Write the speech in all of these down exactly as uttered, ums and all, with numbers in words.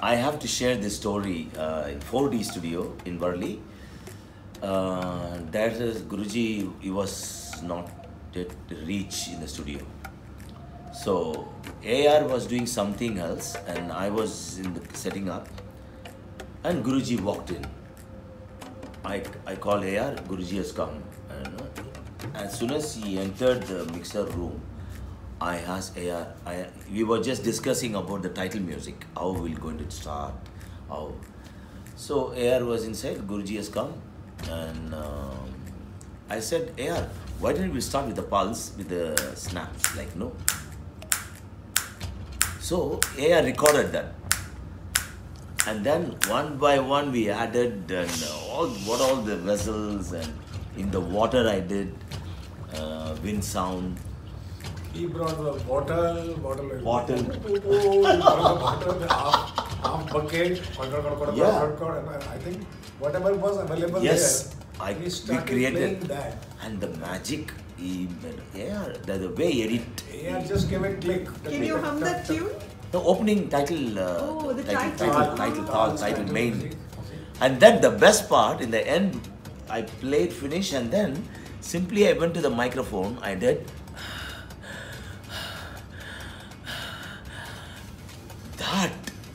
I have to share this story uh, in four D studio in Worli. Uh, there is Guruji, he was not yet reached in the studio. So A R was doing something else and I was in the setting up and Guruji walked in. I, I call A R, Guruji has come. And as soon as he entered the mixer room, I asked A R, I, we were just discussing about the title music, how we're going to start, how. So A R was inside, Guruji has come, and um, I said, A R, why didn't we start with the pulse, with the snaps, like no. So A R recorded that, and then one by one we added, and all, what all the vessels, and in the water I did, uh, wind sound. He brought the bottle, bottle, bottle. He brought the bottle, the half, half bucket, yeah. And I think whatever was available, yes, there, I, we, we created that. And the magic, he, yeah, the, the way he edit. Yeah, just give it click. Can you hum the tune? The opening title, uh, oh, the title, title, title, title, title, title main. And then the best part, in the end, I played, finish, and then simply I went to the microphone, I did.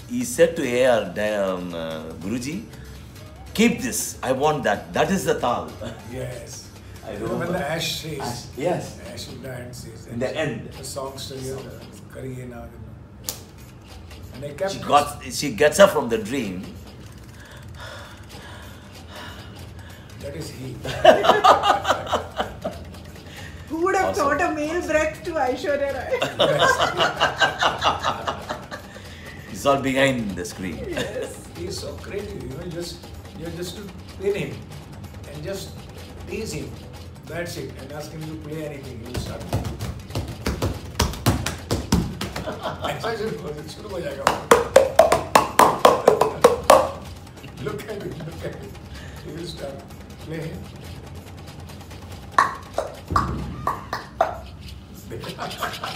He said to A R, um, uh, Guruji, keep this, I want that. That is the Taal. Yes. I remember. Remember the ash says. Ash, yes. The ash of the hand says. In the end. The song says, Kariye Narayan. And I kept. She, got, she gets up from the dream. That is he. Who would have awesome. Thought a male breath to Aishwarya, right? It's all behind the screen. Yes, he's so creative. You know, just you just to pin him and just tease him. That's it. And ask him to play anything. He'll start. Look at it. Look at it. He will start playing.